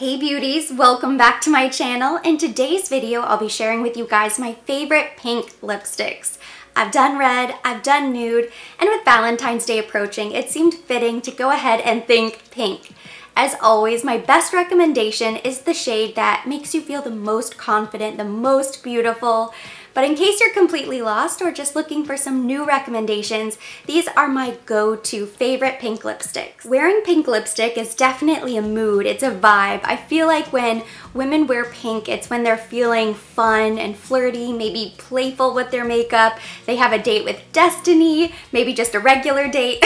Hey beauties, welcome back to my channel. In today's video, I'll be sharing with you guys my favorite pink lipsticks. I've done red, I've done nude, and with Valentine's Day approaching, it seemed fitting to go ahead and think pink. As always, my best recommendation is the shade that makes you feel the most confident, the most beautiful. But in case you're completely lost or just looking for some new recommendations, these are my go-to favorite pink lipsticks. Wearing pink lipstick is definitely a mood, it's a vibe. I feel like when women wear pink, it's when they're feeling fun and flirty, maybe playful with their makeup, they have a date with destiny, maybe just a regular date.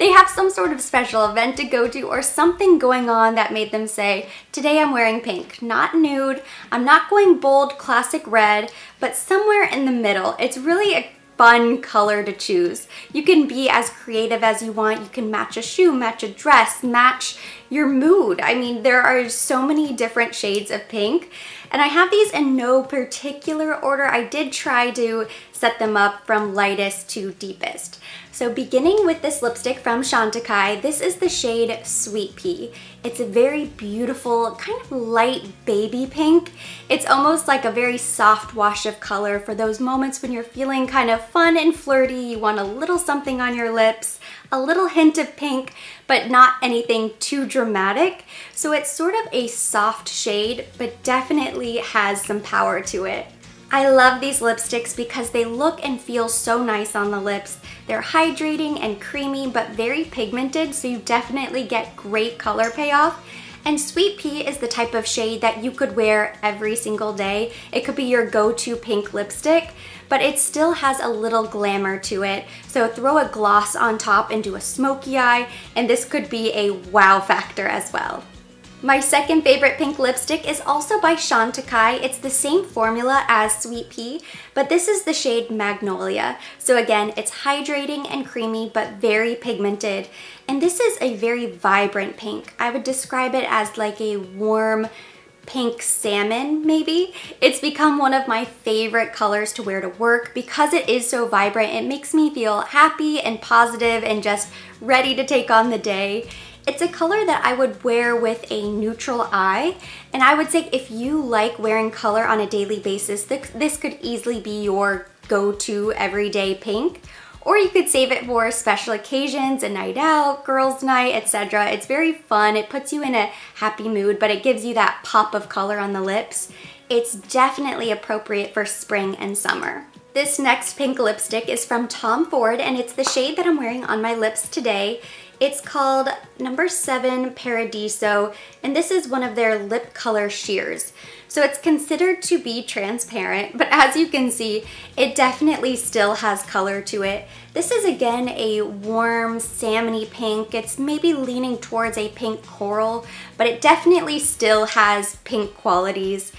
They have some sort of special event to go to or something going on that made them say, today I'm wearing pink, not nude, I'm not going bold classic red, but somewhere in the middle. It's really a fun color to choose. You can be as creative as you want. You can match a shoe, match a dress, match your mood. I mean, there are so many different shades of pink, and I have these in no particular order. I did try to set them up from lightest to deepest. So beginning with this lipstick from Chantecaille, this is the shade Sweet Pea. It's a very beautiful, kind of light baby pink. It's almost like a very soft wash of color for those moments when you're feeling kind of fun and flirty, you want a little something on your lips, a little hint of pink, but not anything too dramatic. So it's sort of a soft shade, but definitely has some power to it. I love these lipsticks because they look and feel so nice on the lips. They're hydrating and creamy, but very pigmented, so you definitely get great color payoff. And Sweet Pea is the type of shade that you could wear every single day. It could be your go-to pink lipstick, but it still has a little glamour to it. So throw a gloss on top and do a smoky eye, and this could be a wow factor as well. My second favorite pink lipstick is also by Chantecaille. It's the same formula as Sweet Pea, but this is the shade Magnolia. So again, it's hydrating and creamy, but very pigmented. And this is a very vibrant pink. I would describe it as like a warm pink salmon, maybe. It's become one of my favorite colors to wear to work because it is so vibrant. It makes me feel happy and positive and just ready to take on the day. It's a color that I would wear with a neutral eye, and I would say if you like wearing color on a daily basis, this could easily be your go-to everyday pink, or you could save it for special occasions, a night out, girls' night, etc. It's very fun, it puts you in a happy mood, but it gives you that pop of color on the lips. It's definitely appropriate for spring and summer. This next pink lipstick is from Tom Ford, and it's the shade that I'm wearing on my lips today. It's called number 7 Paradiso, and this is one of their lip color shears. So it's considered to be transparent, but as you can see, it definitely still has color to it. This is again a warm salmony pink. It's maybe leaning towards a pink coral, but it definitely still has pink qualities.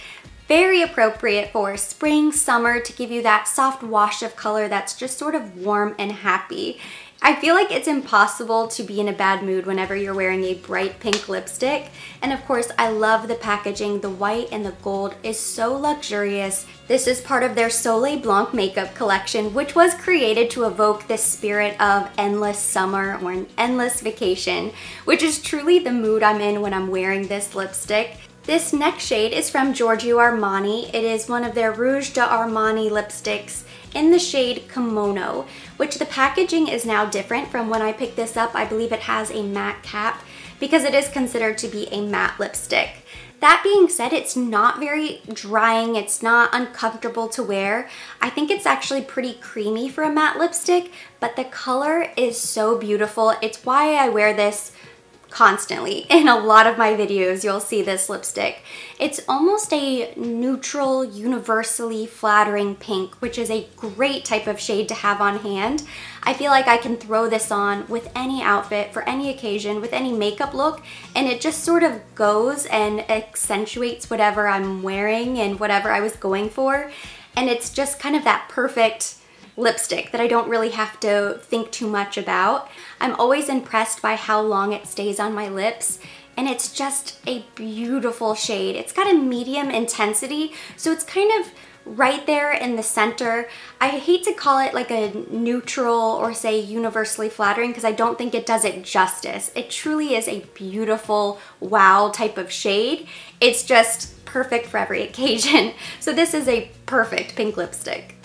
Very appropriate for spring, summer, to give you that soft wash of color that's just sort of warm and happy. I feel like it's impossible to be in a bad mood whenever you're wearing a bright pink lipstick. And of course, I love the packaging. The white and the gold is so luxurious. This is part of their Soleil Blanc makeup collection, which was created to evoke this spirit of endless summer or an endless vacation, which is truly the mood I'm in when I'm wearing this lipstick. This next shade is from Giorgio Armani. It is one of their Rouge d'Armani lipsticks in the shade Kimono, which the packaging is now different from when I picked this up. I believe it has a matte cap because it is considered to be a matte lipstick. That being said, it's not very drying, it's not uncomfortable to wear. I think it's actually pretty creamy for a matte lipstick, but the color is so beautiful. It's why I wear this constantly. In a lot of my videos, you'll see this lipstick. It's almost a neutral, universally flattering pink, which is a great type of shade to have on hand. I feel like I can throw this on with any outfit, for any occasion, with any makeup look, and it just sort of goes and accentuates whatever I'm wearing and whatever I was going for. And it's just kind of that perfect lipstick that I don't really have to think too much about. I'm always impressed by how long it stays on my lips, and it's just a beautiful shade. It's got a medium intensity, so it's kind of right there in the center. I hate to call it like a neutral or say universally flattering because I don't think it does it justice. It truly is a beautiful wow type of shade. It's just perfect for every occasion. So this is a perfect pink lipstick.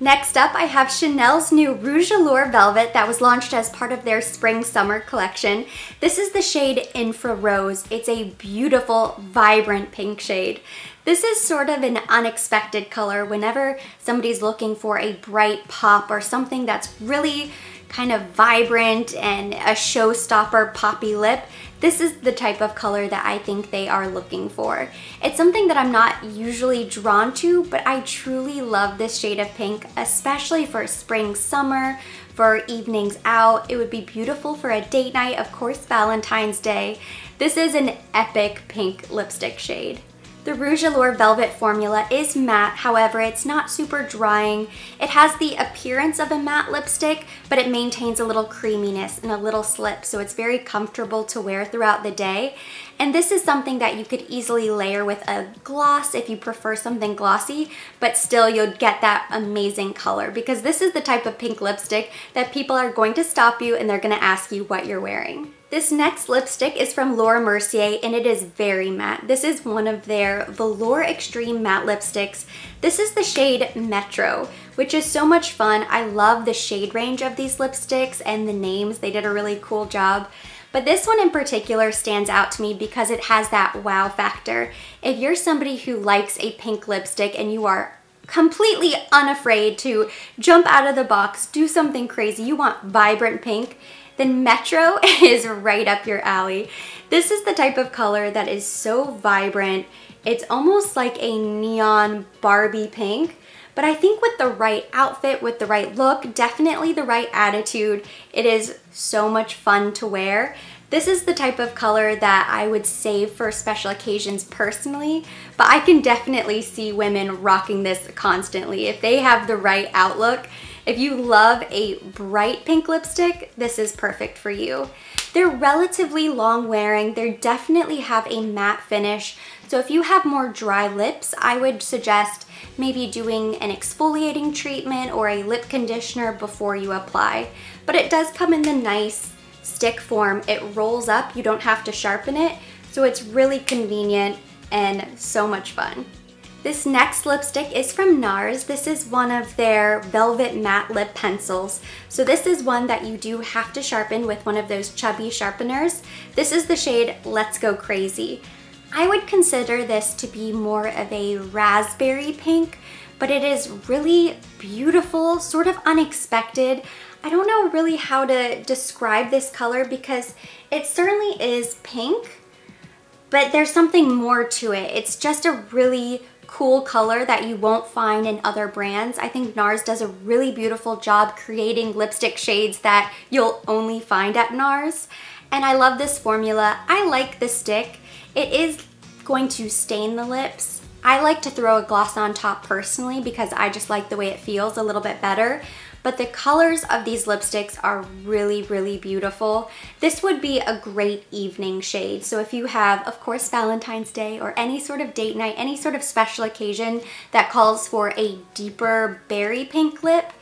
Next up, I have Chanel's new Rouge Allure Velvet that was launched as part of their spring-summer collection. This is the shade Infra Rose. It's a beautiful, vibrant pink shade. This is sort of an unexpected color whenever somebody's looking for a bright pop or something that's really kind of vibrant and a showstopper poppy lip. This is the type of color that I think they are looking for. It's something that I'm not usually drawn to, but I truly love this shade of pink, especially for spring, summer, for evenings out. It would be beautiful for a date night, of course, Valentine's Day. This is an epic pink lipstick shade. The Rouge Allure Velvet formula is matte, however, it's not super drying. It has the appearance of a matte lipstick, but it maintains a little creaminess and a little slip, so it's very comfortable to wear throughout the day. And this is something that you could easily layer with a gloss if you prefer something glossy, but still you'll get that amazing color because this is the type of pink lipstick that people are going to stop you and they're going to ask you what you're wearing. This next lipstick is from Laura Mercier and it is very matte. This is one of their Velour Extreme Matte Lipsticks. This is the shade Metro, which is so much fun. I love the shade range of these lipsticks and the names. They did a really cool job. But this one in particular stands out to me because it has that wow factor. If you're somebody who likes a pink lipstick and you are completely unafraid to jump out of the box, do something crazy, you want vibrant pink, then Metro is right up your alley. This is the type of color that is so vibrant. It's almost like a neon Barbie pink. But I think with the right outfit, with the right look, definitely the right attitude, it is so much fun to wear. This is the type of color that I would save for special occasions personally, but I can definitely see women rocking this constantly if they have the right outlook. If you love a bright pink lipstick, this is perfect for you. They're relatively long wearing. They definitely have a matte finish. So if you have more dry lips, I would suggest maybe doing an exfoliating treatment or a lip conditioner before you apply. But it does come in the nice stick form. It rolls up, you don't have to sharpen it. So it's really convenient and so much fun. This next lipstick is from NARS. This is one of their Velvet Matte Lip Pencils. So this is one that you do have to sharpen with one of those chubby sharpeners. This is the shade Let's Go Crazy. I would consider this to be more of a raspberry pink, but it is really beautiful, sort of unexpected. I don't know really how to describe this color because it certainly is pink, but there's something more to it. It's just a really cool color that you won't find in other brands. I think NARS does a really beautiful job creating lipstick shades that you'll only find at NARS. And I love this formula. I like this stick. It is going to stain the lips. I like to throw a gloss on top personally because I just like the way it feels a little bit better. But the colors of these lipsticks are really, really beautiful. This would be a great evening shade. So if you have, of course, Valentine's Day or any sort of date night, any sort of special occasion that calls for a deeper berry pink lip,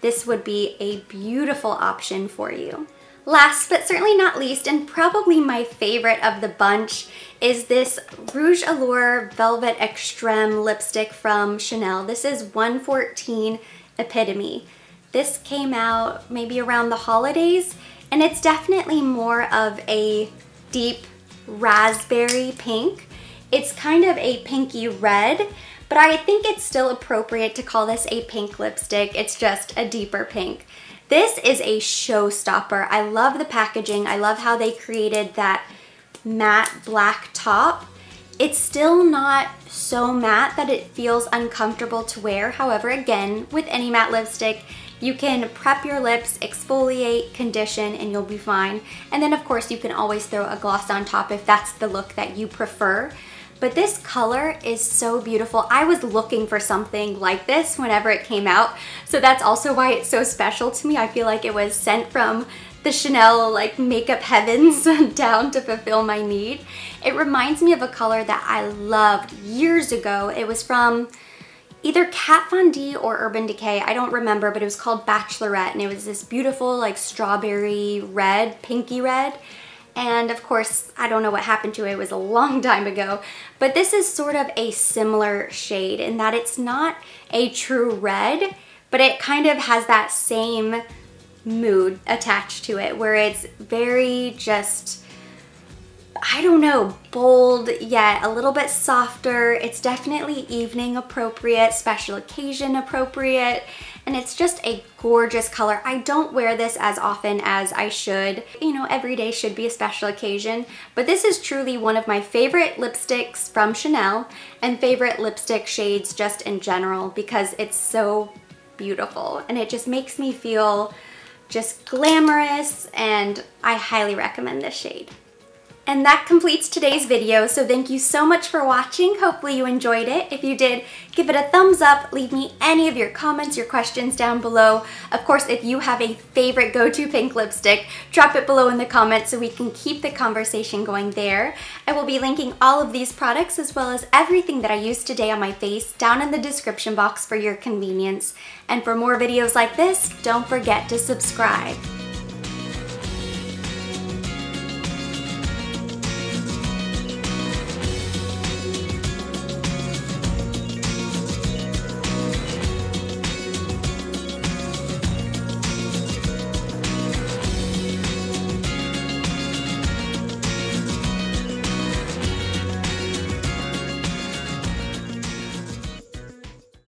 this would be a beautiful option for you. Last but certainly not least, and probably my favorite of the bunch, is this Rouge Allure Velvet Extreme lipstick from Chanel. This is 114 Epitome. This came out maybe around the holidays, and it's definitely more of a deep raspberry pink. It's kind of a pinky red, but I think it's still appropriate to call this a pink lipstick. It's just a deeper pink. This is a showstopper. I love the packaging. I love how they created that matte black top. It's still not so matte that it feels uncomfortable to wear. However, again, with any matte lipstick, you can prep your lips, exfoliate, condition, and you'll be fine. And then of course you can always throw a gloss on top if that's the look that you prefer. But this color is so beautiful. I was looking for something like this whenever it came out. So that's also why it's so special to me. I feel like it was sent from the Chanel like makeup heavens down to fulfill my need. It reminds me of a color that I loved years ago. It was from either Kat Von D or Urban Decay, I don't remember, but it was called Bachelorette, and it was this beautiful like strawberry red, pinky red. And of course, I don't know what happened to it. It was a long time ago, but this is sort of a similar shade in that it's not a true red, but it kind of has that same mood attached to it where it's very just, I don't know, bold yet a little bit softer. It's definitely evening appropriate, special occasion appropriate, and it's just a gorgeous color. I don't wear this as often as I should. You know, every day should be a special occasion, but this is truly one of my favorite lipsticks from Chanel and favorite lipstick shades just in general because it's so beautiful and it just makes me feel just glamorous, and I highly recommend this shade. And that completes today's video, so thank you so much for watching. Hopefully you enjoyed it. If you did, give it a thumbs up. Leave me any of your comments, your questions down below. Of course, if you have a favorite go-to pink lipstick, drop it below in the comments so we can keep the conversation going there. I will be linking all of these products as well as everything that I used today on my face down in the description box for your convenience. And for more videos like this, don't forget to subscribe.